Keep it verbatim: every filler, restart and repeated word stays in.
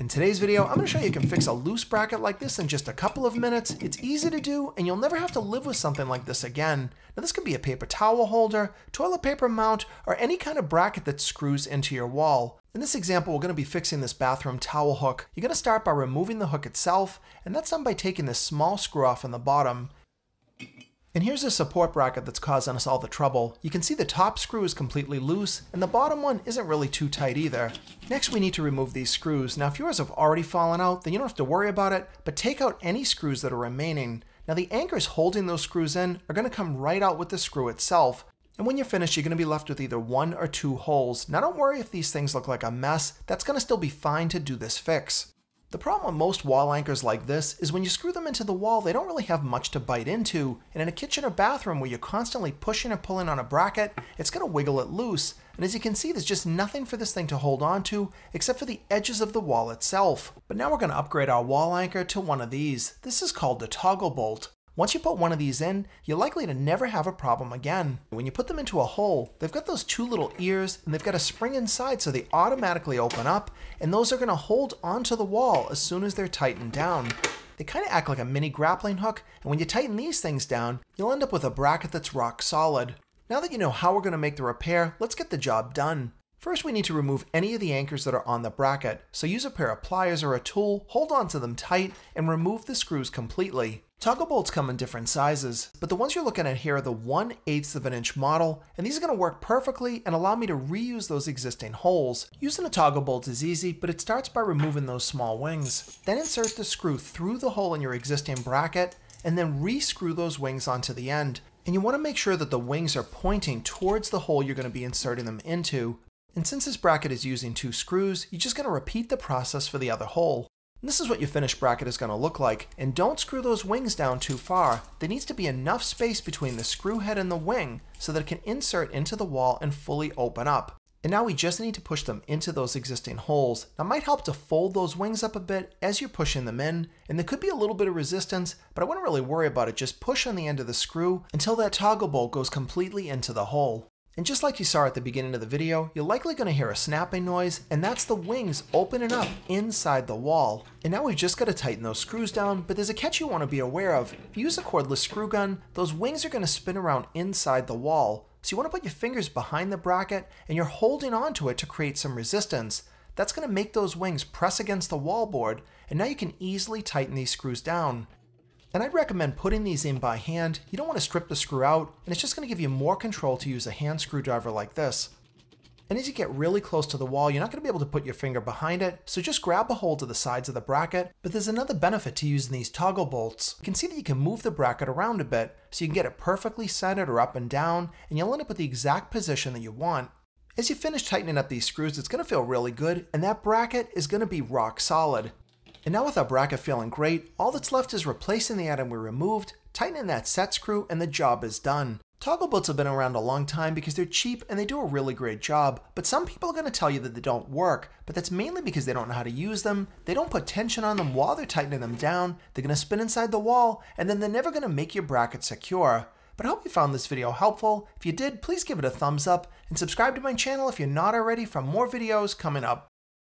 In today's video, I'm going to show you you can fix a loose bracket like this in just a couple of minutes. It's easy to do, and you'll never have to live with something like this again. Now this could be a paper towel holder, toilet paper mount, or any kind of bracket that screws into your wall. In this example, we're going to be fixing this bathroom towel hook. You're going to start by removing the hook itself, and that's done by taking this small screw off on the bottom. And here's the support bracket that's causing us all the trouble. You can see the top screw is completely loose, and the bottom one isn't really too tight either. Next, we need to remove these screws. Now, if yours have already fallen out, then you don't have to worry about it, but take out any screws that are remaining. Now, the anchors holding those screws in are going to come right out with the screw itself. And when you're finished, you're going to be left with either one or two holes. Now, don't worry if these things look like a mess. That's going to still be fine to do this fix. The problem with most wall anchors like this is when you screw them into the wall, they don't really have much to bite into, and in a kitchen or bathroom where you're constantly pushing and pulling on a bracket, it's going to wiggle it loose, and as you can see, there's just nothing for this thing to hold on to except for the edges of the wall itself. But now we're going to upgrade our wall anchor to one of these. This is called the toggle bolt. Once you put one of these in, you're likely to never have a problem again. When you put them into a hole, they've got those two little ears and they've got a spring inside so they automatically open up, and those are going to hold onto the wall as soon as they're tightened down. They kind of act like a mini grappling hook, and when you tighten these things down, you'll end up with a bracket that's rock solid. Now that you know how we're going to make the repair, let's get the job done. First, we need to remove any of the anchors that are on the bracket, so use a pair of pliers or a tool, hold onto them tight, and remove the screws completely. Toggle bolts come in different sizes, but the ones you're looking at here are the one eighth of an inch model, and these are going to work perfectly and allow me to reuse those existing holes. Using a toggle bolt is easy, but it starts by removing those small wings. Then insert the screw through the hole in your existing bracket, and then re-screw those wings onto the end. And you want to make sure that the wings are pointing towards the hole you're going to be inserting them into. And since this bracket is using two screws, you're just going to repeat the process for the other hole. This is what your finished bracket is going to look like, and don't screw those wings down too far. There needs to be enough space between the screw head and the wing so that it can insert into the wall and fully open up. And now we just need to push them into those existing holes. Now it might help to fold those wings up a bit as you're pushing them in, and there could be a little bit of resistance, but I wouldn't really worry about it. Just push on the end of the screw until that toggle bolt goes completely into the hole. And just like you saw at the beginning of the video, you're likely going to hear a snapping noise, and that's the wings opening up inside the wall. And now we've just got to tighten those screws down, but there's a catch you want to be aware of. If you use a cordless screw gun, those wings are going to spin around inside the wall. So you want to put your fingers behind the bracket, and you're holding onto it to create some resistance. That's going to make those wings press against the wall board, and now you can easily tighten these screws down. And I'd recommend putting these in by hand. You don't want to strip the screw out, and it's just going to give you more control to use a hand screwdriver like this. And as you get really close to the wall, you're not going to be able to put your finger behind it, so just grab a hold of the sides of the bracket. But there's another benefit to using these toggle bolts. You can see that you can move the bracket around a bit, so you can get it perfectly centered or up and down, and you'll end up with the exact position that you want. As you finish tightening up these screws, it's going to feel really good, and that bracket is going to be rock solid. And now with our bracket feeling great, all that's left is replacing the item we removed, tightening that set screw, and the job is done. Toggle bolts have been around a long time because they're cheap and they do a really great job, but some people are going to tell you that they don't work, but that's mainly because they don't know how to use them, they don't put tension on them while they're tightening them down, they're going to spin inside the wall, and then they're never going to make your bracket secure. But I hope you found this video helpful. If you did, please give it a thumbs up, and subscribe to my channel if you're not already for more videos coming up.